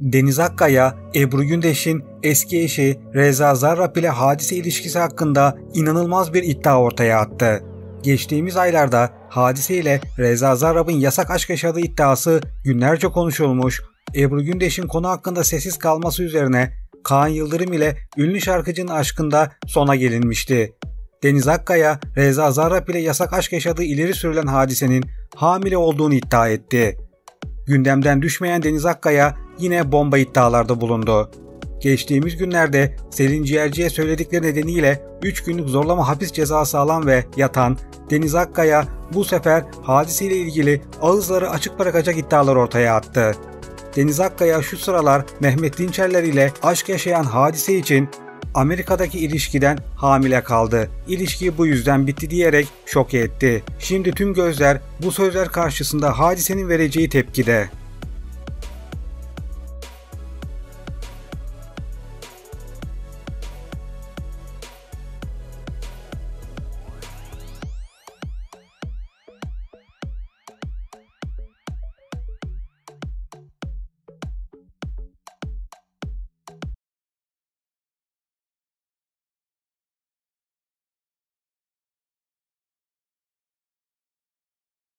Deniz Akkaya, Ebru Gündeş'in eski eşi Reza Zarrab ile Hadise ilişkisi hakkında inanılmaz bir iddia ortaya attı. Geçtiğimiz aylarda Hadise ile Reza Zarrab'ın yasak aşk yaşadığı iddiası günlerce konuşulmuş, Ebru Gündeş'in konu hakkında sessiz kalması üzerine Kaan Yıldırım ile ünlü şarkıcının aşkında sona gelinmişti. Deniz Akkaya, Reza Zarrab ile yasak aşk yaşadığı ileri sürülen Hadise'nin hamile olduğunu iddia etti. Gündemden düşmeyen Deniz Akkaya yine bomba iddialarda bulundu. Geçtiğimiz günlerde Selin Ciğerci'ye söyledikleri nedeniyle 3 günlük zorlama hapis cezası alan ve yatan Deniz Akkaya bu sefer Hadise ile ilgili ağızları açık bırakacak iddialar ortaya attı. Deniz Akkaya şu sıralar Mehmet Dinçerler ile aşk yaşayan Hadise için Amerika'daki ilişkiden hamile kaldı. İlişki bu yüzden bitti diyerek şok etti. Şimdi tüm gözler bu sözler karşısında Hadise'nin vereceği tepkide.